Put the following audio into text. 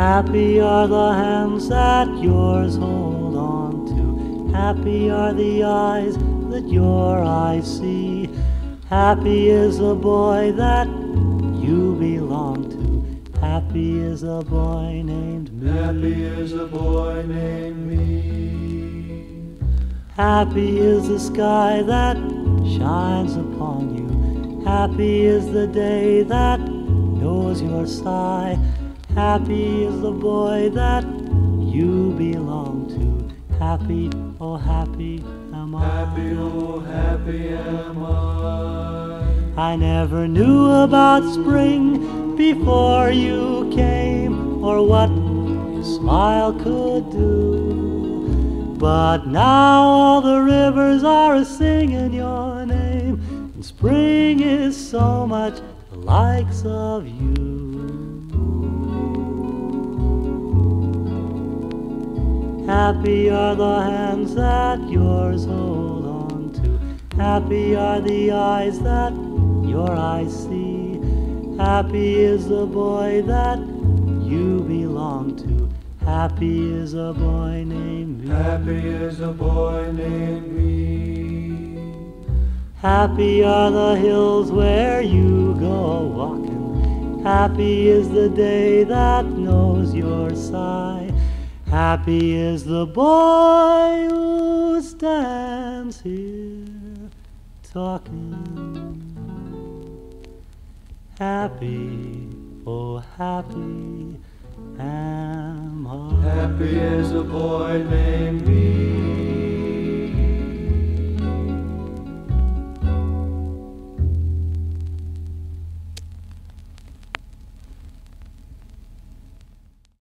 Happy are the hands that yours hold on to. Happy are the eyes that your eyes see. Happy is a boy that you belong to. Happy is a boy named me. Happy is a boy named me. Happy is the sky that shines upon you. Happy is the day that knows your sigh. Happy is the boy that you belong to. Happy, oh happy am I. Happy, oh happy am I. I never knew about spring before you came, or what your smile could do. But now all the rivers are a-singing your name, and spring is so much the likes of you. Happy are the hands that yours hold on to. Happy are the eyes that your eyes see. Happy is the boy that you belong to. Happy is a boy named me. Happy is a boy named me. Happy are the hills where you go walking. Happy is the day that knows your sigh. Happy is the boy who stands here talking. Happy, oh happy am I. Happy is a boy named me.